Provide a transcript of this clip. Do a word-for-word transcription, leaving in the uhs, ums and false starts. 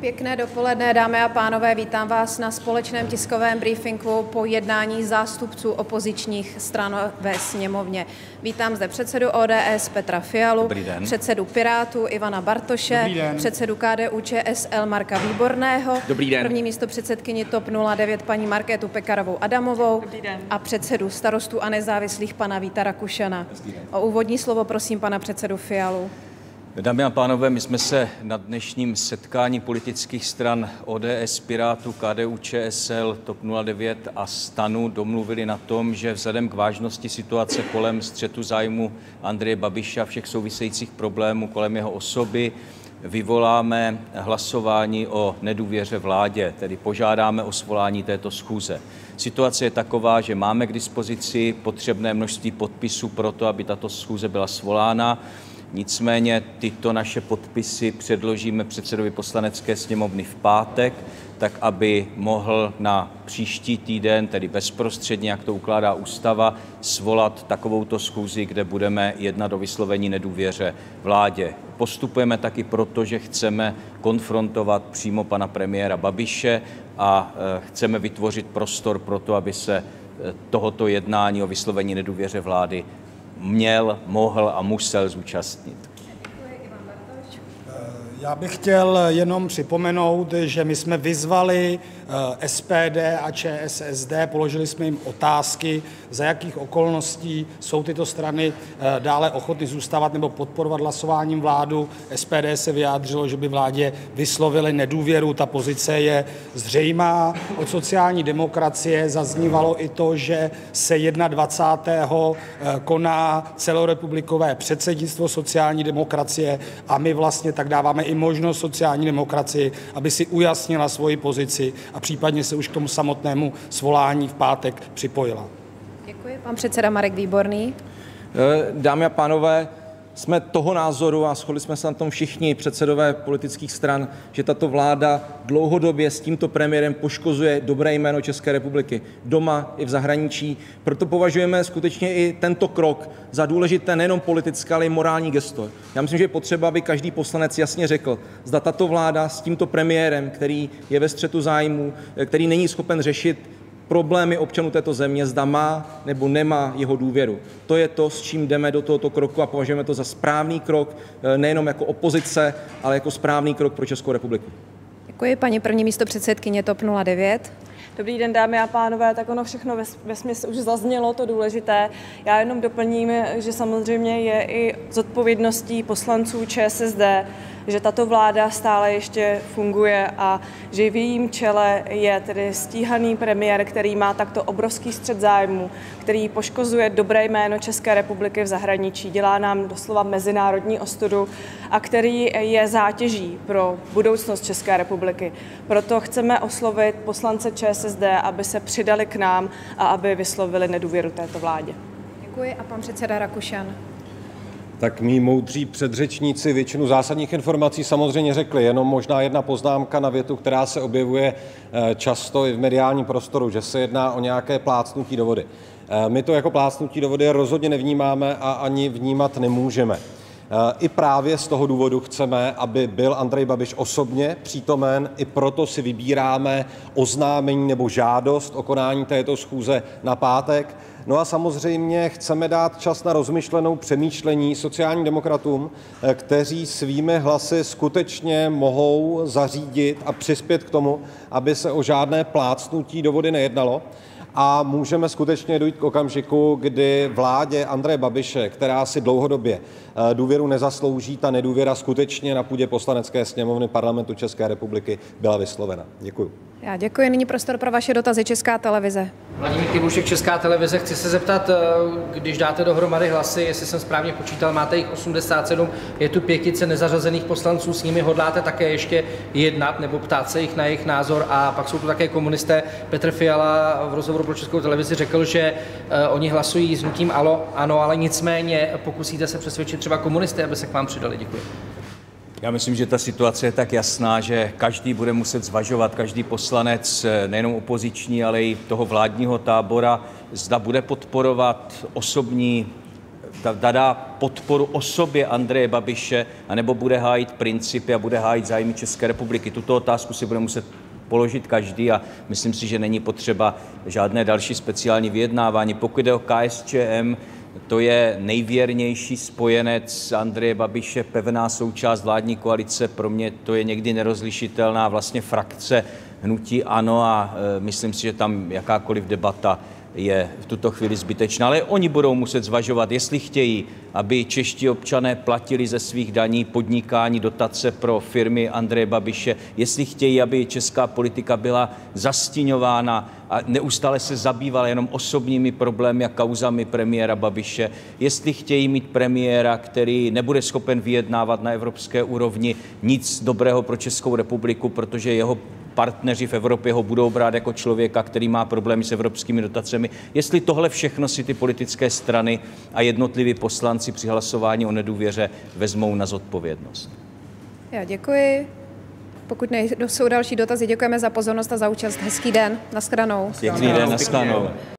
Pěkné dopoledne, dámy a pánové, vítám vás na společném tiskovém briefingu po jednání zástupců opozičních stran ve sněmovně. Vítám zde předsedu O D S Petra Fialu, předsedu Pirátů Ivana Bartoše, předsedu K D U Č S L Marka Výborného, první místo předsedkyni T O P nula devět paní Markétu Pekarovou Adamovou a předsedu starostů a nezávislých pana Víta Rakušana. O úvodní slovo prosím pana předsedu Fialu. Dámy a pánové, my jsme se na dnešním setkání politických stran O D S, Pirátů, K D U Č S L, T O P nula devět a STANu domluvili na tom, že vzhledem k vážnosti situace kolem střetu zájmu Andreje Babiša a všech souvisejících problémů kolem jeho osoby vyvoláme hlasování o nedůvěře vládě, tedy požádáme o svolání této schůze. Situace je taková, že máme k dispozici potřebné množství podpisů pro to, aby tato schůze byla svolána. Nicméně tyto naše podpisy předložíme předsedovi Poslanecké sněmovny v pátek, tak aby mohl na příští týden, tedy bezprostředně, jak to ukládá ústava, svolat takovouto schůzi, kde budeme jednat o vyslovení nedůvěře vládě. Postupujeme taky proto, že chceme konfrontovat přímo pana premiéra Babiše a chceme vytvořit prostor pro to, aby se tohoto jednání o vyslovení nedůvěře vlády měl, mohl a musel zúčastnit. Já bych chtěl jenom připomenout, že my jsme vyzvali S P D a Č S S D, položili jsme jim otázky, za jakých okolností jsou tyto strany dále ochotny zůstávat nebo podporovat hlasováním vládu. S P D se vyjádřilo, že by vládě vyslovili nedůvěru, ta pozice je zřejmá. Od sociální demokracie zaznívalo i to, že se dvacátého prvního koná celorepublikové předsednictvo sociální demokracie a my vlastně tak dáváme i možnost sociální demokracii, aby si ujasnila svoji pozici a případně se už k tomu samotnému svolání v pátek připojila. Děkuji. Pan předseda Marek Výborný. Dámy a pánové, jsme toho názoru a shodli jsme se na tom všichni předsedové politických stran, že tato vláda dlouhodobě s tímto premiérem poškozuje dobré jméno České republiky doma i v zahraničí. Proto považujeme skutečně i tento krok za důležité nejenom politické, ale i morální gesto. Já myslím, že je potřeba, aby každý poslanec jasně řekl, zda tato vláda s tímto premiérem, který je ve střetu zájmů, který není schopen řešit problémy občanů této země, zda má nebo nemá jeho důvěru. To je to, s čím jdeme do tohoto kroku a považujeme to za správný krok, nejenom jako opozice, ale jako správný krok pro Českou republiku. Děkuji, paní první místo předsedkyně T O P nula devět. Dobrý den, dámy a pánové, tak ono všechno ve, ve smyslu už zaznělo, to důležité. Já jenom doplním, že samozřejmě je i zodpovědností poslanců Č S S D, že tato vláda stále ještě funguje a že v jejím čele je tedy stíhaný premiér, který má takto obrovský střet zájmů, který poškozuje dobré jméno České republiky v zahraničí, dělá nám doslova mezinárodní ostudu a který je zátěží pro budoucnost České republiky. Proto chceme oslovit poslance Č S S D, aby se přidali k nám a aby vyslovili nedůvěru této vládě. Děkuji a pan předseda Rakušan. Tak mí moudří předřečníci většinu zásadních informací samozřejmě řekli, jenom možná jedna poznámka na větu, která se objevuje často i v mediálním prostoru, že se jedná o nějaké plácnutí do vody. My to jako plácnutí do vody rozhodně nevnímáme a ani vnímat nemůžeme. I právě z toho důvodu chceme, aby byl Andrej Babiš osobně přítomen, i proto si vybíráme oznámení nebo žádost o konání této schůze na pátek. No a samozřejmě chceme dát čas na rozmyšlenou přemýšlení sociálním demokratům, kteří svými hlasy skutečně mohou zařídit a přispět k tomu, aby se o žádné plácnutí do vody nejednalo. A můžeme skutečně dojít k okamžiku, kdy vládě Andreje Babiše, která si dlouhodobě důvěru nezaslouží, ta nedůvěra skutečně na půdě Poslanecké sněmovny Parlamentu České republiky byla vyslovena. Děkuji. Já děkuji. Nyní prostor pro vaše dotazy. Česká televize. Vladimír Kroupa, Česká televize. Chci se zeptat, když dáte dohromady hlasy, jestli jsem správně počítal, máte jich osmdesát sedm, je tu pětice nezařazených poslanců, s nimi hodláte také ještě jednat nebo ptát se jich na jejich názor. A pak jsou tu také komunisté. Petr Fiala v rozhovoru pro Českou televizi řekl, že oni hlasují s hnutím ANO, ale nicméně pokusíte se přesvědčit třeba komunisty, aby se k vám přidali. Děkuji. Já myslím, že ta situace je tak jasná, že každý bude muset zvažovat, každý poslanec, nejenom opoziční, ale i toho vládního tábora, zda bude podporovat osobní dá podporu osobě Andreje Babiše, anebo bude hájit principy a bude hájit zájmy České republiky. Tuto otázku si bude muset položit každý a myslím si, že není potřeba žádné další speciální vyjednávání. Pokud jde o KSČM, to je nejvěrnější spojenec Andreje Babiše, pevná součást vládní koalice. Pro mě to je někdy nerozlišitelná vlastně frakce hnutí ANO a myslím si, že tam jakákoliv debata je v tuto chvíli zbytečná. Ale oni budou muset zvažovat, jestli chtějí, aby čeští občané platili ze svých daní podnikání, dotace pro firmy Andreje Babiše, jestli chtějí, aby česká politika byla zastíňována a neustále se zabývala jenom osobními problémy a kauzami premiéra Babiše, jestli chtějí mít premiéra, který nebude schopen vyjednávat na evropské úrovni nic dobrého pro Českou republiku, protože jeho partneři v Evropě ho budou brát jako člověka, který má problémy s evropskými dotacemi. Jestli tohle všechno si ty politické strany a jednotliví poslanci při hlasování o nedůvěře vezmou na zodpovědnost. Já děkuji. Pokud nejsou další dotazy, děkujeme za pozornost a za účast. Hezký den. Nashledanou. Hezký den. Nashledanou.